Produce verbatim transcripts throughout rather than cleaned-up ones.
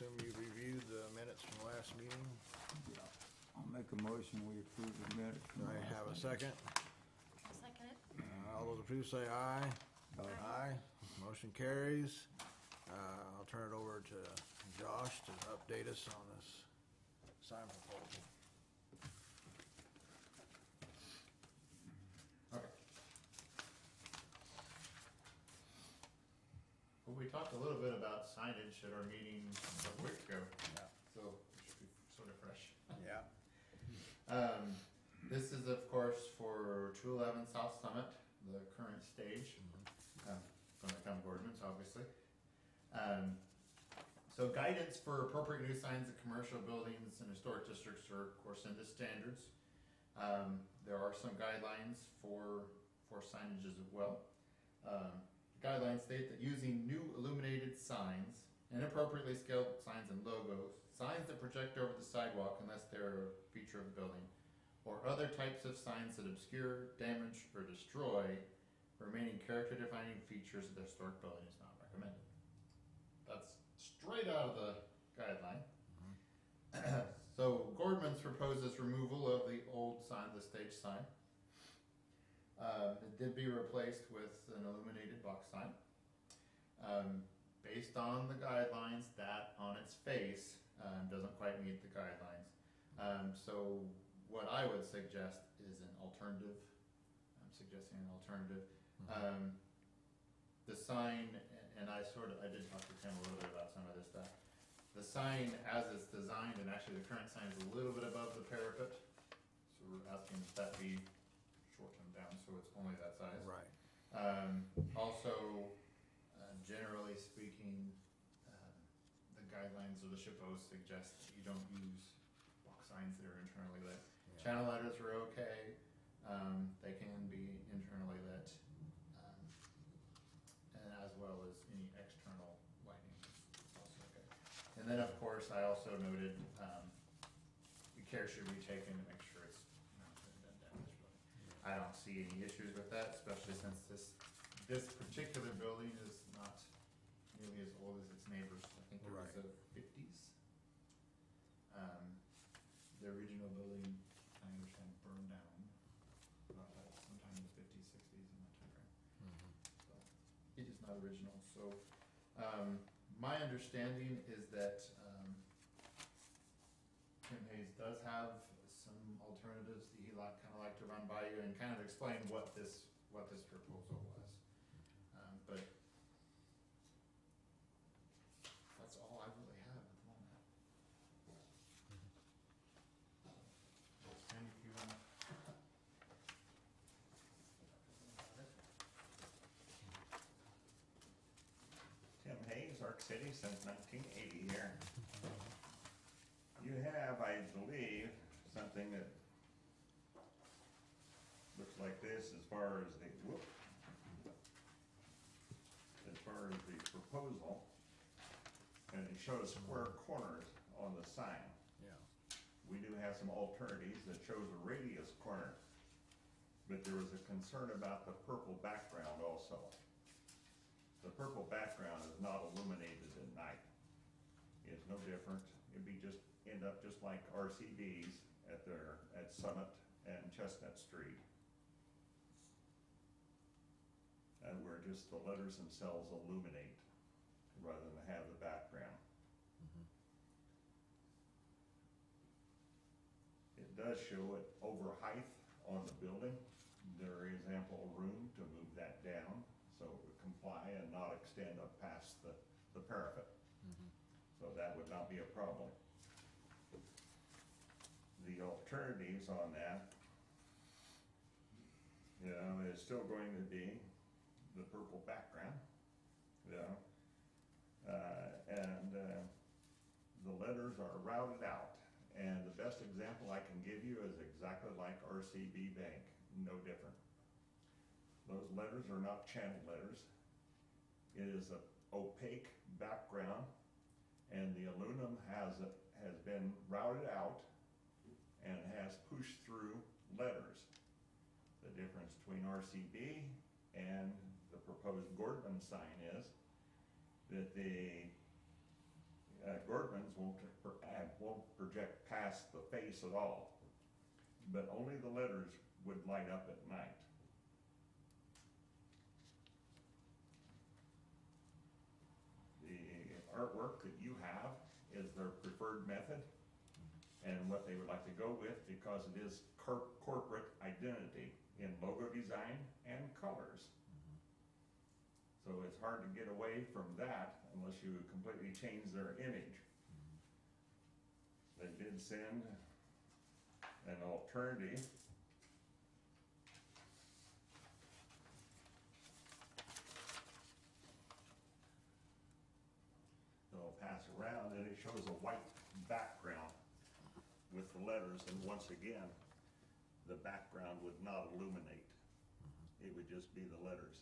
assume you reviewed the minutes from last meeting. Yeah. I'll make a motion, we approve the minutes. Do I have a second? I'll second it. Uh, all those approved say aye. Aye. Aye. Aye. Motion carries. Uh, I'll turn it over to Josh to update us on this sign proposal. All right. Well, we talked a little bit about signage at our meeting a week ago. Yeah. So it should be sort of fresh. Yeah. Um, this is, of course, for two eleven South Summit, the current stage. Mm-hmm. um, going to come Gordman's, obviously. Um, so guidance for appropriate new signs at commercial buildings and historic districts are, of course, in the standards. Um, there are some guidelines for, for signage as well. Um, the guidelines state that using new illuminated signs and appropriately scaled signs and logos, signs that project over the sidewalk unless they're a feature of the building, or other types of signs that obscure, damage, or destroy remaining character-defining features of the historic building is not recommended. That's straight out of the guideline. Mm-hmm. So Gordman's proposes removal of the old sign, the stage sign. Um, it did be replaced with an illuminated box sign. Um, based on the guidelines, that on its face um, doesn't quite meet the guidelines. Um, so what I would suggest is an alternative. I'm suggesting an alternative. Mm-hmm. um, The sign, and I sort of, I did talk to Tim a little bit about some of this stuff. The sign as it's designed, and actually the current sign is a little bit above the parapet. So we're asking if that be shortened down so it's only that size. Right. Um, also, uh, generally speaking, uh, the guidelines of the S H P O suggest you don't use box signs that are internally lit. Yeah. Channel letters are okay. Um, they can be internally lit. Um, And as well as any external lighting is also okay. And then, of course, I also noted um, the care should be taken to make sure it's not done damage. I don't see any issues with that, especially since this this particular building is not nearly as old as its neighbors. I think it was the fifties. Um, the original building, I understand, burned down about that sometime in the fifties, sixties, in that time frame. Mm-hmm. It is not original. So um, my understanding is that um, Tim Hayes does have some alternatives that he like, kind of like to run by you and kind of explain what this what this proposal was. Um, but that's all I really have at the moment. Tim, if you want. Tim Hayes, Ark City, since nineteen eighty here. You have, I believe, something that looks like this as far as the whoop, as far as the proposal, and it shows square corners on the sign. Yeah. We do have some alternatives that shows a radius corner, but there was a concern about the purple background also. The purple background is not illuminated at night. It's no different. It'd be just end up just like R C Bs at their at Summit and Chestnut Street, and where just the letters themselves illuminate rather than have the background. Mm-hmm. It does show it over height on the building. There is ample room to move that down, so it would comply and not extend up past the, the parapet. Mm-hmm. So that would not be a problem. The alternatives on that, you know, is still going to be the purple background, you know, uh, and uh, the letters are routed out. And the best example I can give you is exactly like R C B Bank, no different. Those letters are not channel letters. It is an opaque background, and the aluminum has a, has been routed out and has pushed through letters. The difference between R C B and the proposed Gordman sign is that the uh, uh, Gordman's won't, won't project past the face at all, but only the letters would light up at night. The artwork that you have is their preferred method and what they would like to go with, because it is cor corporate identity in logo design and colors. So it's hard to get away from that unless you completely change their image. They did send an alternative that'll pass around, and it shows a white background with the letters, and once again the background would not illuminate. It would just be the letters.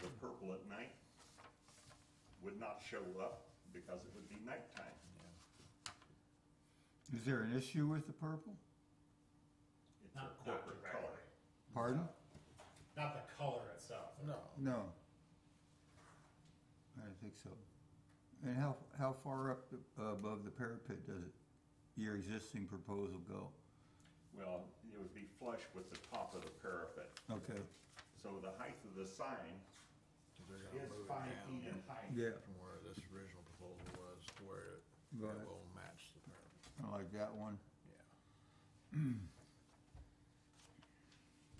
The purple at night would not show up because it would be nighttime. Yeah. Is there an issue with the purple? It's not a corporate not color. Pardon? Not the color itself. No. No. I don't think so. And how how far up the, uh, above the parapet does it, your existing proposal go? Well, it would be flush with the top of the parapet. Okay. So the height of the sign is five feet in height. Yeah. From where this original proposal was to where it, it will match the parapet. I like that one. Yeah.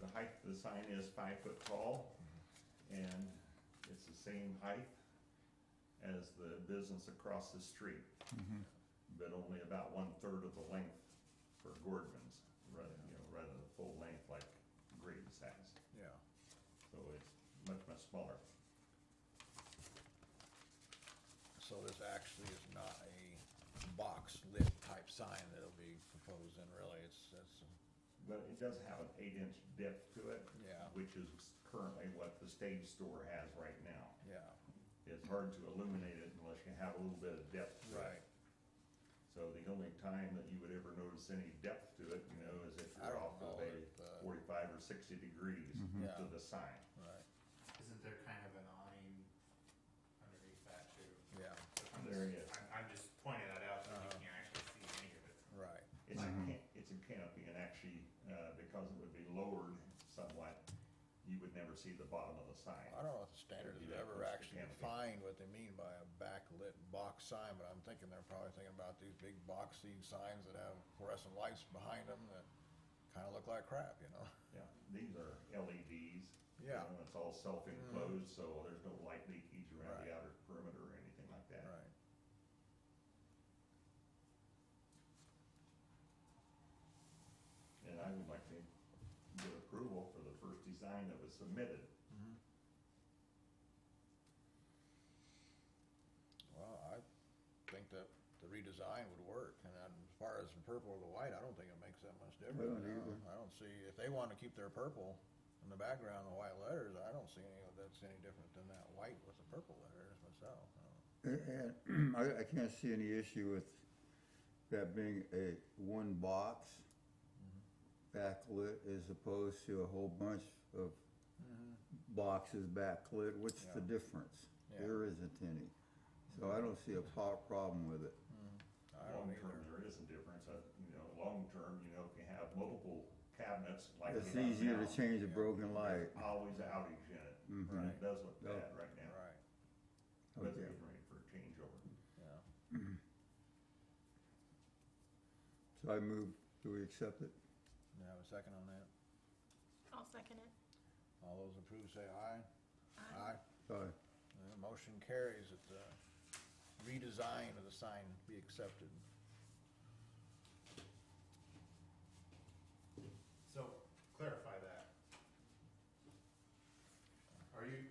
The height of the sign is five foot tall, mm-hmm. and it's the same height as the business across the street, mm-hmm. but only about one third of the length for Gordman's, rather, you know, rather than full length like Graves has. Yeah. So it's much, much smaller. So this actually is not a box lid type sign that'll be proposed, and really it's, it's but it does have an eight inch depth to it, yeah. which is currently what the Stage store has right now. Yeah. It's hard to illuminate it unless you have a little bit of depth to right. it. So the only time that you would ever notice any depth to it, you know, is if you're off of a forty-five or sixty degrees mm-hmm. yeah. to the sign. Right. Isn't there kind of an awning underneath that too? Yeah. So there just, it is. I'm, I'm just pointing that out so uh, you can't actually see any of it. Right. It's, mm-hmm. a, it's a canopy, and actually, uh, because it would be lowered somewhat, you would never see the bottom of the sign. I don't know if the standards have ever actually defined what they mean by a backlit box sign, but I'm thinking they're probably thinking about these big boxy signs that have fluorescent lights behind them that kind of look like crap, you know? Yeah, these are L E Ds. Yeah. You know, it's all self-enclosed, mm. so there's no light leakage around right. the outer perimeter or anything like that. Right. And I would like to get approval for the first design that was submitted. Mm-hmm. Well, I think that the redesign would work, and as far as the purple or the white, I don't think it makes that much difference. No, I don't see, if they want to keep their purple in the background, the white letters, I don't see any of that's any different than that white with the purple letters myself. And, and I, I can't see any issue with that being a one box backlit as opposed to a whole bunch of mm-hmm. boxes backlit. What's yeah. the difference? Yeah. There isn't any. So I don't see a problem with it. Mm-hmm. Long term, there is a difference. Uh, you know, long term, you know, if you have multiple cabinets like it's easier now, to change a broken yeah. light. There's always outage in it. Mm-hmm. Right. It does look bad right now. Right. But okay. they're ready for a changeover. Yeah. So I move. Do we accept it? Do you have a second on that? I'll second it. All those approve say aye. Aye. Aye. Aye. The motion carries that the redesign of the sign be accepted. So clarify that. Are you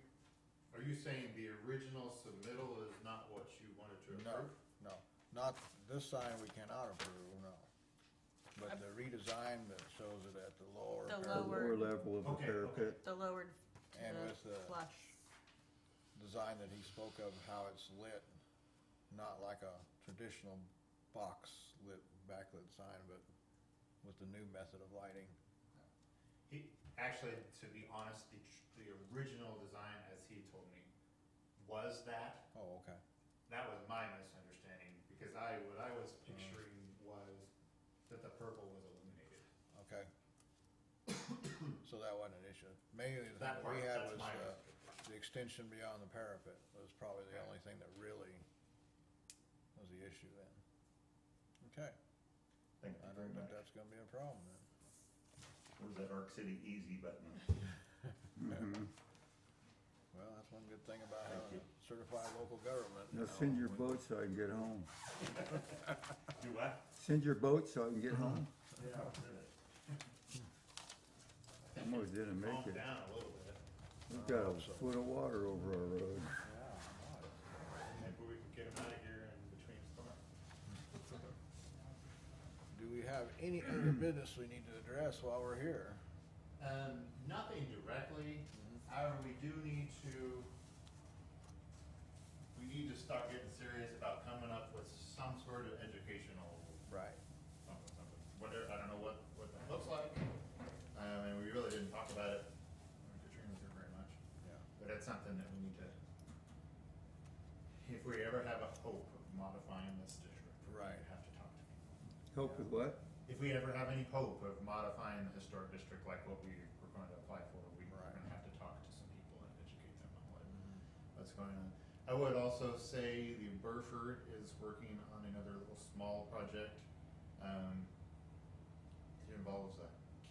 are you saying the original submittal is not what you wanted to approve? No, no. Not this sign we cannot approve, no. But the redesign that shows it at the lower, the lower, lower level of okay, the parapet. Okay. The lowered and the with the flush. Design that he spoke of, how it's lit, not like a traditional box lit backlit sign, but with the new method of lighting. He actually, to be honest, the, the original design, as he told me, was that. Oh, okay. That was my misunderstanding, because I, what I was picturing was that the purple was illuminated. Okay. So that wasn't an issue. Mainly the that thing part, we had was uh, the extension beyond the parapet was probably the only thing that really was the issue then. Okay. Thank you I don't think much. That's going to be a problem then. Where's that Arc City easy button? Mm-hmm. Well, that's one good thing about how to certify local government. Now send your boat so I can get home. Do what? Send your boat so I can get home. Yeah. Almost didn't make it. Down a little bit. We've got a foot of water over our road. Yeah, maybe we can get them out of here in between storms. Do we have any other business we need to address while we're here? Um, nothing directly. Mm-hmm. However, we do need to. We need to start getting serious about coming up with some sort of educational. Right. Something, something. Whatever. I don't know what what that looks like. Um, and we really didn't talk about it in Katrina's here very much. Yeah. But it's something that we need to. If we ever have a hope of modifying this district, right, we have to talk to people. Hope yeah. with what? If we ever have any hope of modifying the historic district, like what we were going to apply for, we right. we're going to have to talk to some people and educate them on what, mm-hmm. what's going on. I would also say the Burford is working on another little small project. Um, it involves a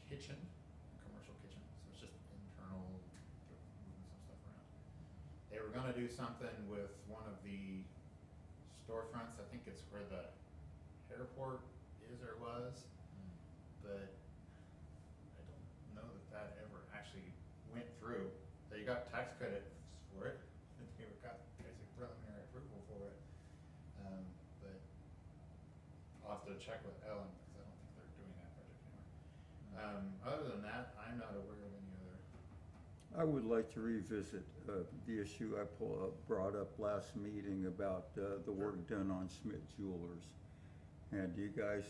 kitchen, a commercial kitchen, so it's just internal, moving some stuff around. They were going to do something with one of the storefronts. I think it's where the airport is or was, but I don't know that that ever actually went through. They got tax credit for it, and they got basic preliminary approval for it, um, but I'll have to check with Ellen because I don't think they're doing that project anymore. Um, other than that, I'm not aware of any other. I would like to revisit uh, the issue I pull up, brought up last meeting about uh, the work done on Smith Jewelers. And you guys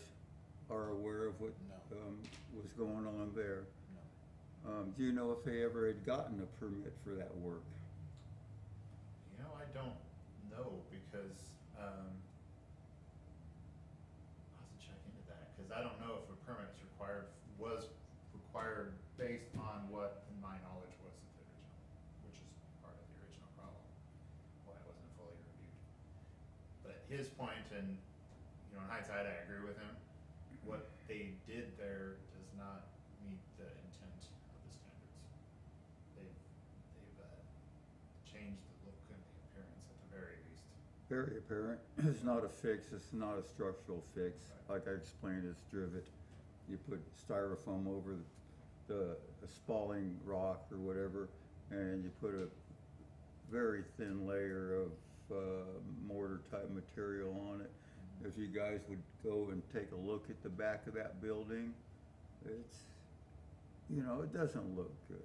are aware of what no. um, was going on there? No. Um, do you know if they ever had gotten a permit for that work? You know, I don't know, because um, I'll have to check into that, because I don't know if a permit is required, was required based on what in my knowledge was at the original, which is part of the original problem, why it wasn't fully reviewed. But his point, and you know, in hindsight, I agree with him. What they did there does not meet the intent of the standards. They've, they've uh, changed the look and the appearance at the very least. Very apparent. It's not a fix. It's not a structural fix. Right. Like I explained, it's Dryvit. You put styrofoam over the, the a spalling rock or whatever, and you put a very thin layer of uh, mortar-type material on it. If you guys would go and take a look at the back of that building, it's, you know, it doesn't look good.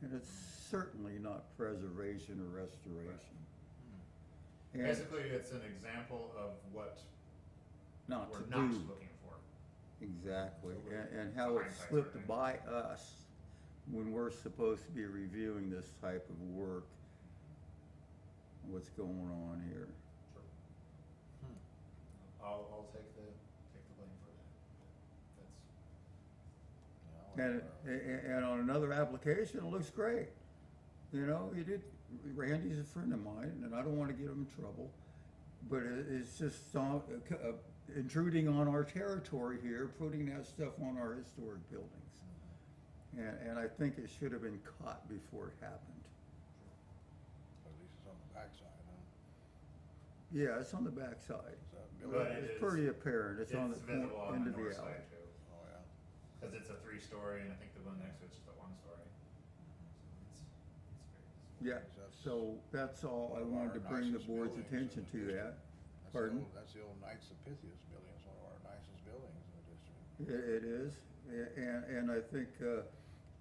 And it's certainly not preservation or restoration. Right. Mm-hmm. Basically, it's an example of what not we're to not do. looking for. Exactly. And, and how it slipped right. by us when we're supposed to be reviewing this type of work, what's going on here. I'll, I'll take the take the blame for that. That's and, and and on another application, it looks great. You know, you did. Randy's a friend of mine, and I don't want to get him in trouble, but it's just uh, uh, intruding on our territory here, putting that stuff on our historic buildings, mm-hmm. and and I think it should have been caught before it happened. Sure. At least it's on the backside. Yeah, it's on the back side. But it's it pretty apparent. It's, it's on the visible on end the north of the alley. Side too. Oh yeah, because it's a three-story, and I think the one next to it's just a one-story. So it's, it's very visible. Yeah. That's so that's all I wanted to bring the board's attention to that. That's Pardon? The old, that's the old Knights of Pythias building. It's one of our nicest buildings in the district. It, it is, and and I think uh,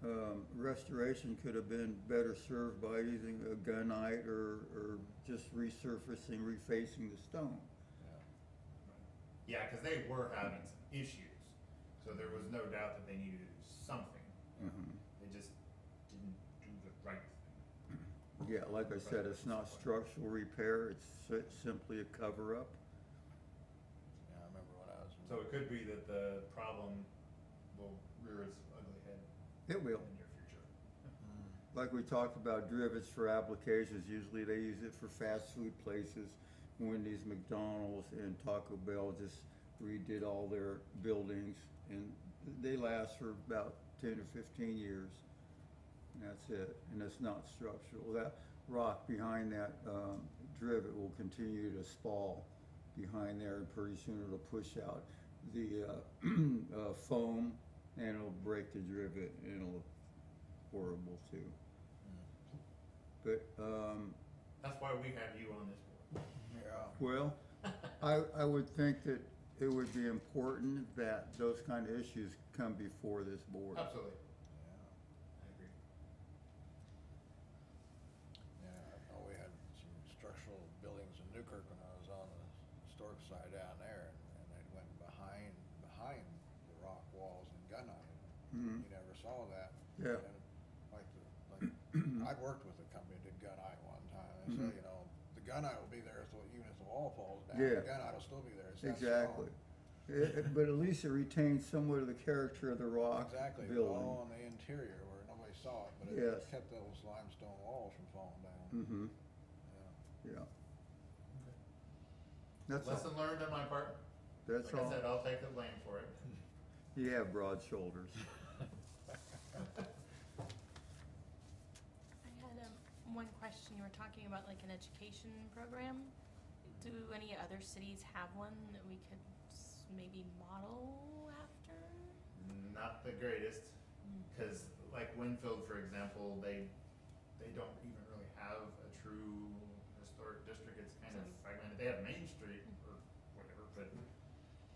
um, restoration could have been better served by using a gunite or, or just resurfacing, refacing the stone. Yeah, because they were having some issues, so there was no doubt that they needed to do something. Mm-hmm. They just didn't do the right thing. Yeah, like I said, it's not structural repair, it's si- simply a cover-up. Yeah, I remember when I was. So it could be that the problem will rear its ugly head. It will. In the near future. Mm. Like we talked about, Dryvits for applications, usually they use it for fast food places. Wendy's, McDonald's, and Taco Bell just redid all their buildings, and they last for about ten or fifteen years. That's it, and it's not structural. That rock behind that um, Dryvit will continue to spall behind there, and pretty soon it'll push out the uh, uh, foam, and it'll break the Dryvit, and it'll look horrible too. Mm. But um, that's why we have you on this board. Yeah. Well, I, I would think that it would be important that those kind of issues come before this board. Absolutely. Structural buildings in Newkirk when I was on the historic side down there, and, and it went behind behind the rock walls and gun on it. Mm-hmm. You never saw that. Yeah. And like the, like I worked with a company that did gun eye one time. I mm-hmm. said, you know, the gun eye will be there, so even if the wall falls down, yeah. the gun eye will still be there. It's exactly. It, but at least it retains somewhat of the character of the rock. Exactly. Building. It was all on the interior where nobody saw it, but it yes. kept those limestone walls from falling down. Mm-hmm. Yeah. Okay. That's Lesson all. learned on my part. That's like all. Like I said, I'll take the blame for it. You have broad shoulders. I had um, one question. You were talking about like an education program. Do any other cities have one that we could maybe model after? Not the greatest, because mm-hmm. like Winfield, for example, they they don't even really have a true historic district. It's kind of fragmented. They have Main Street or whatever, but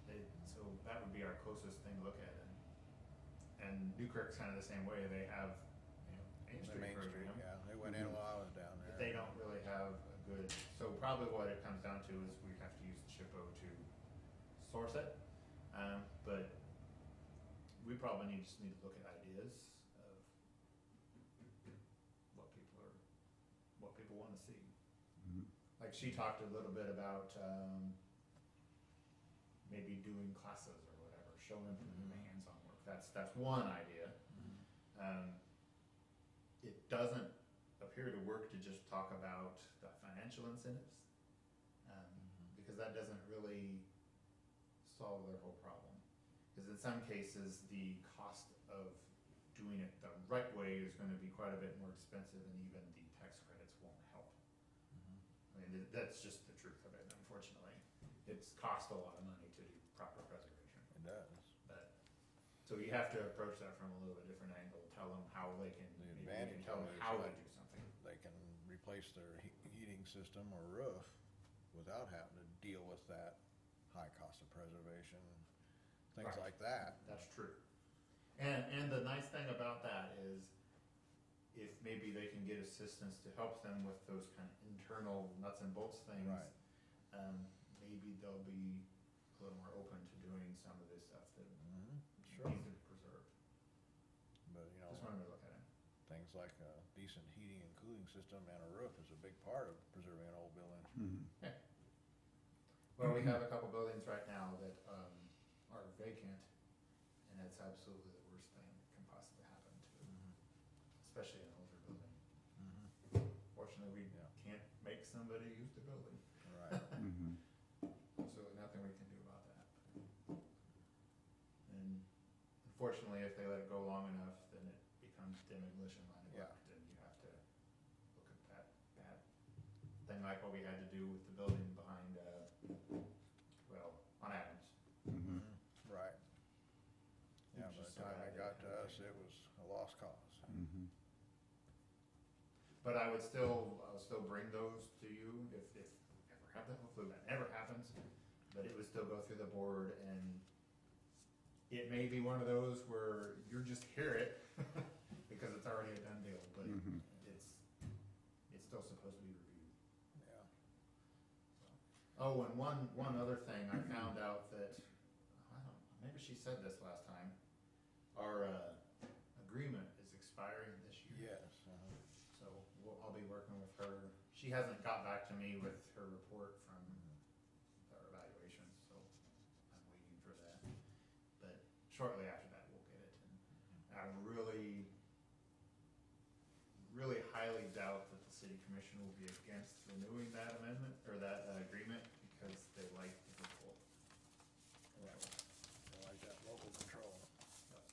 they, so that would be our closest thing to look at. And, and Newkirk's kind of the same way. They have, you know, Main Street Main program. Street, yeah, they went in while I was down there. But they don't really have a good. So probably what it comes down to is we have to use the S H P O to source it. Um, but we probably need, just need to look at ideas of what people are, what people want to see. Like she talked a little bit about um, maybe doing classes or whatever, showing mm-hmm. hands-on work. That's that's one idea. Mm-hmm. Um, it doesn't appear to work to just talk about the financial incentives um, mm-hmm. because that doesn't really solve their whole problem. Because in some cases, the cost of doing it the right way is going to be quite a bit more expensive, and even the tax credits won't help. I mean, that's just the truth of it, unfortunately. It's cost a lot of money to do proper preservation. It does. But, so you have to approach that from a little bit different angle. Tell them how they can, the advantage tell them how to do something. They can replace their he heating system or roof without having to deal with that high cost of preservation, things right. like that. That's true. And, and the nice thing about that is, if maybe they can get assistance to help them with those kind of internal nuts and bolts things, right. um, maybe they'll be a little more open to doing some of this stuff that mm-hmm. sure. needs to be preserved. But you know, just wanted to look at it. Things like a decent heating and cooling system and a roof is a big part of preserving an old building. Mm-hmm. Yeah. Well, mm-hmm. we have a couple buildings right now that um, are vacant, and that's absolutely the worst thing that can possibly happen to them. Mm-hmm. Especially an older building. Mm-hmm. Fortunately, we yeah. can't make somebody use the building. Right. mm-hmm. So nothing we can do about that. And unfortunately, if they let it go long enough, then it becomes demolition line neglect, yeah. and you have to look at that that thing like what we had to do with the building behind, uh, well, on Adams. Mm-hmm. Right. Yeah, by the time it got to us, it was a lost cause. Mm-hmm. But I would still, I would still bring those to you if if ever happens. Hopefully that never happens. But it would still go through the board, and it may be one of those where you just hear it because it's already a done deal. But mm-hmm. it's it's still supposed to be reviewed. Yeah. So. Oh, and one one other thing I found out that I don't know, maybe she said this last time. Our uh, agreement is expiring this year. Yes. Uh-huh. So we'll, I'll be working with her, she hasn't got back to me with her report from our evaluation, so I'm waiting for that. But shortly after that, we'll get it. And I really, really highly doubt that the city commission will be against renewing that amendment or that uh, agreement because they like the report. Right. They like that local control. Yep.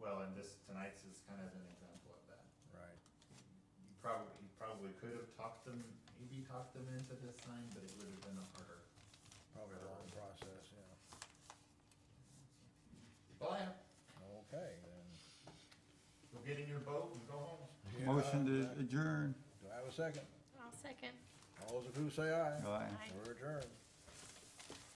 Well, and this tonight's is kind of an example of that. Right. You probably you probably could have talked them, maybe talked them into this sign, but it would have been a harder, probably a long process. Yeah. Well, okay, then go get in your boat and go home. Yeah. Motion to adjourn. Do I have a second? I'll second. All those who say aye. Aye. We're adjourned.